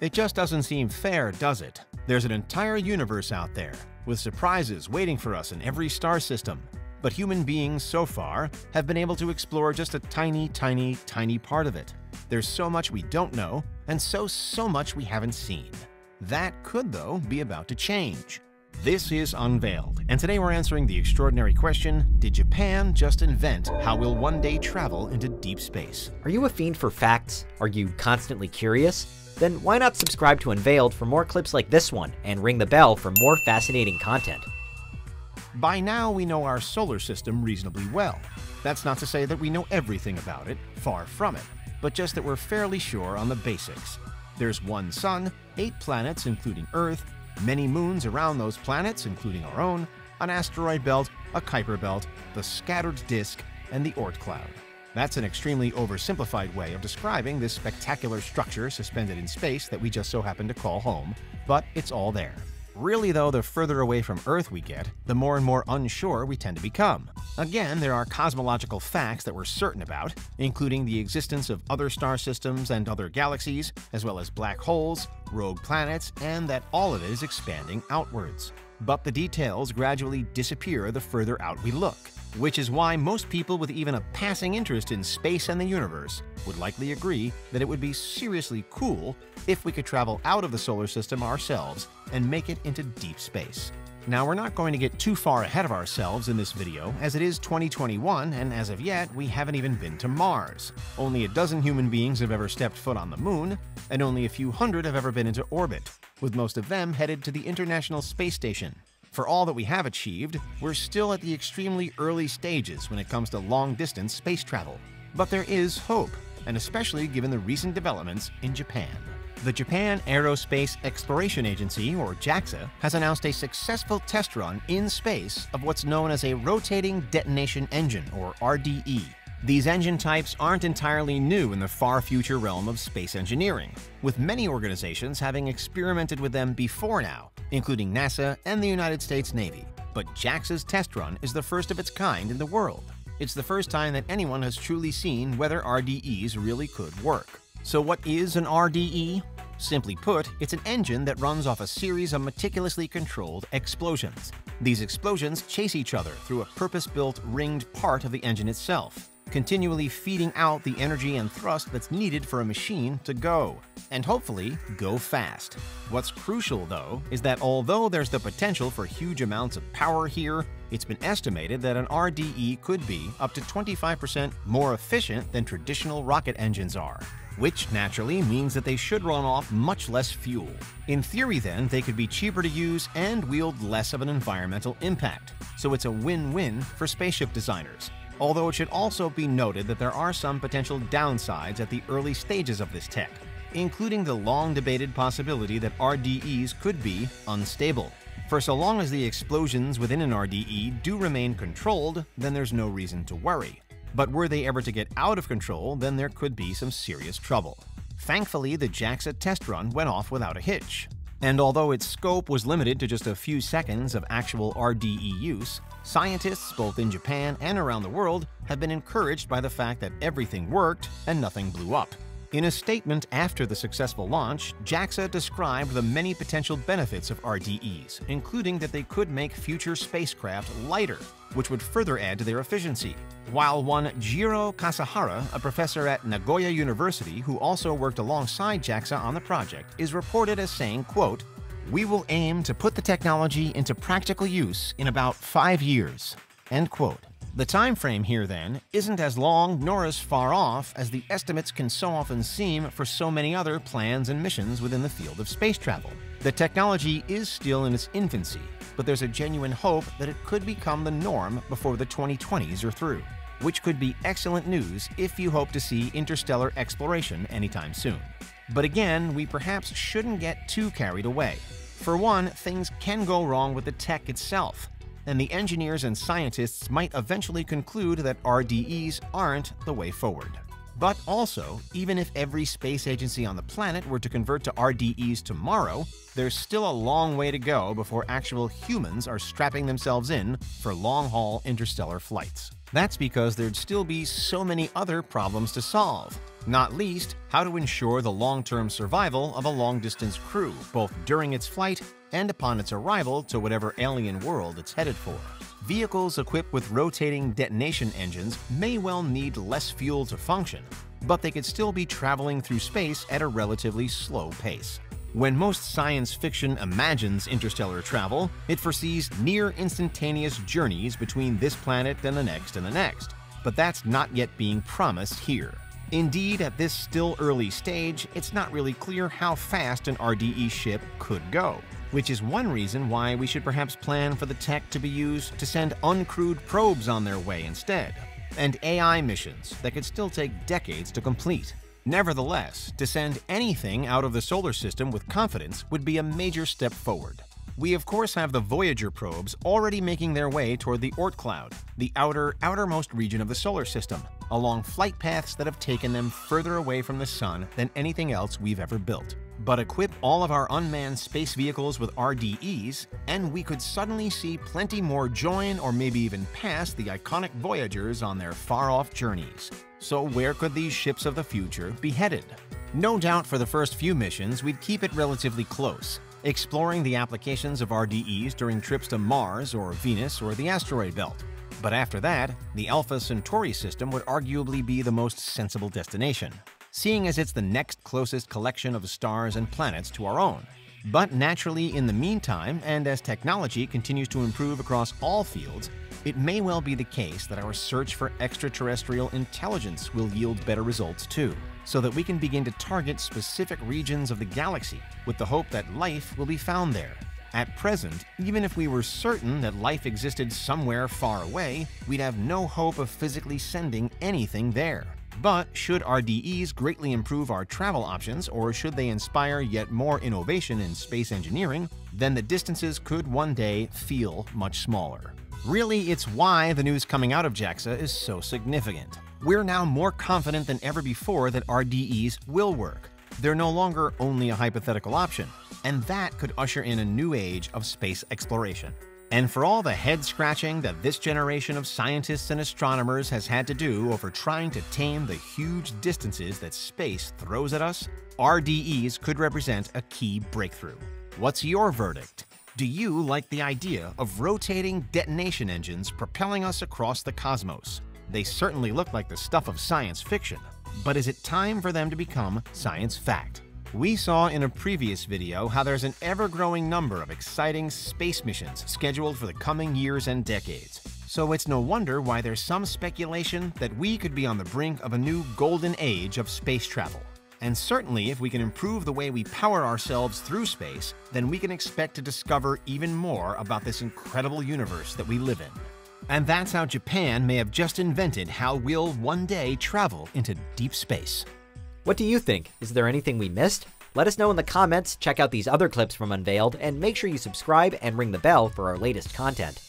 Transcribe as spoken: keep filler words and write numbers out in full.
It just doesn't seem fair, does it? There's an entire universe out there, with surprises waiting for us in every star system. But human beings, so far, have been able to explore just a tiny, tiny, tiny part of it. There's so much we don't know, and so, so much we haven't seen. That could, though, be about to change. This is Unveiled, and today we're answering the extraordinary question, did Japan just invent how we'll one day travel into deep space? Are you a fiend for facts? Are you constantly curious? Then why not subscribe to Unveiled for more clips like this one, and ring the bell for more fascinating content. By now, we know our solar system reasonably well. That's not to say that we know everything about it, far from it, but just that we're fairly sure on the basics. There's one sun, eight planets including Earth, many moons around those planets including our own, an asteroid belt, a Kuiper belt, the scattered disk, and the Oort cloud. That's an extremely oversimplified way of describing this spectacular structure suspended in space that we just so happen to call home, but it's all there. Really though, the further away from Earth we get, the more and more unsure we tend to become. Again, there are cosmological facts that we're certain about, including the existence of other star systems and other galaxies, as well as black holes, rogue planets, and that all of it is expanding outwards. But the details gradually disappear the further out we look, which is why most people with even a passing interest in space and the universe would likely agree that it would be seriously cool if we could travel out of the solar system ourselves and make it into deep space. Now, we're not going to get too far ahead of ourselves in this video, as it is twenty twenty-one, and as of yet, we haven't even been to Mars. Only a dozen human beings have ever stepped foot on the moon, and only a few hundred have ever been into orbit, with most of them headed to the International Space Station. For all that we have achieved, we're still at the extremely early stages when it comes to long-distance space travel. But there is hope, and especially given the recent developments in Japan. The Japan Aerospace Exploration Agency, or JAXA, has announced a successful test run in space of what's known as a Rotating Detonation Engine, or R D E. These engine types aren't entirely new in the far future realm of space engineering, with many organizations having experimented with them before now, including NASA and the United States Navy. But JAXA's test run is the first of its kind in the world. It's the first time that anyone has truly seen whether R D Es really could work. So what is an R D E? Simply put, it's an engine that runs off a series of meticulously controlled explosions. These explosions chase each other through a purpose-built ringed part of the engine itself, continually feeding out the energy and thrust that's needed for a machine to go, and hopefully go fast. What's crucial, though, is that although there's the potential for huge amounts of power here, it's been estimated that an R D E could be up to twenty-five percent more efficient than traditional rocket engines are, which naturally means that they should run off much less fuel. In theory, then, they could be cheaper to use and wield less of an environmental impact. So it's a win-win for spaceship designers. Although it should also be noted that there are some potential downsides at the early stages of this tech, including the long-debated possibility that R D Es could be unstable. For so long as the explosions within an R D E do remain controlled, then there's no reason to worry. But were they ever to get out of control, then there could be some serious trouble. Thankfully, the JAXA test run went off without a hitch. And although its scope was limited to just a few seconds of actual R D E use, scientists both in Japan and around the world have been encouraged by the fact that everything worked and nothing blew up. In a statement after the successful launch, JAXA described the many potential benefits of R D Es, including that they could make future spacecraft lighter, which would further add to their efficiency. While one Jiro Kasahara, a professor at Nagoya University who also worked alongside JAXA on the project, is reported as saying, quote, "We will aim to put the technology into practical use in about five years." End quote. The time frame here, then, isn't as long nor as far off as the estimates can so often seem for so many other plans and missions within the field of space travel. The technology is still in its infancy, but there's a genuine hope that it could become the norm before the twenty twenties are through, which could be excellent news if you hope to see interstellar exploration anytime soon. But again, we perhaps shouldn't get too carried away. For one, things can go wrong with the tech itself, and the engineers and scientists might eventually conclude that R D Es aren't the way forward. But also, even if every space agency on the planet were to convert to R D Es tomorrow, there's still a long way to go before actual humans are strapping themselves in for long-haul interstellar flights. That's because there'd still be so many other problems to solve, not least how to ensure the long-term survival of a long-distance crew, both during its flight and upon its arrival to whatever alien world it's headed for. Vehicles equipped with rotating detonation engines may well need less fuel to function, but they could still be traveling through space at a relatively slow pace. When most science fiction imagines interstellar travel, it foresees near-instantaneous journeys between this planet and the next and the next, but that's not yet being promised here. Indeed, at this still early stage, it's not really clear how fast an R D E ship could go, which is one reason why we should perhaps plan for the tech to be used to send uncrewed probes on their way instead, and A I missions that could still take decades to complete. Nevertheless, to send anything out of the solar system with confidence would be a major step forward. We of course have the Voyager probes already making their way toward the Oort Cloud, the outer, outermost region of the solar system, along flight paths that have taken them further away from the sun than anything else we've ever built. But equip all of our unmanned space vehicles with R D Es, and we could suddenly see plenty more join or maybe even pass the iconic Voyagers on their far-off journeys. So where could these ships of the future be headed? No doubt for the first few missions, we'd keep it relatively close, exploring the applications of R D Es during trips to Mars or Venus or the asteroid belt. But after that, the Alpha Centauri system would arguably be the most sensible destination, seeing as it's the next closest collection of stars and planets to our own. But naturally, in the meantime, and as technology continues to improve across all fields, it may well be the case that our search for extraterrestrial intelligence will yield better results too, so that we can begin to target specific regions of the galaxy with the hope that life will be found there. At present, even if we were certain that life existed somewhere far away, we'd have no hope of physically sending anything there. But should R D Es greatly improve our travel options, or should they inspire yet more innovation in space engineering, then the distances could one day feel much smaller. Really, it's why the news coming out of JAXA is so significant. We're now more confident than ever before that R D Es will work. They're no longer only a hypothetical option, and that could usher in a new age of space exploration. And for all the head-scratching that this generation of scientists and astronomers has had to do over trying to tame the huge distances that space throws at us, R D Es could represent a key breakthrough. What's your verdict? Do you like the idea of rotating detonation engines propelling us across the cosmos? They certainly look like the stuff of science fiction, but is it time for them to become science fact? We saw in a previous video how there's an ever-growing number of exciting space missions scheduled for the coming years and decades. So it's no wonder why there's some speculation that we could be on the brink of a new golden age of space travel. And certainly, if we can improve the way we power ourselves through space, then we can expect to discover even more about this incredible universe that we live in. And that's how Japan may have just invented how we'll one day travel into deep space. What do you think? Is there anything we missed? Let us know in the comments, check out these other clips from Unveiled, and make sure you subscribe and ring the bell for our latest content.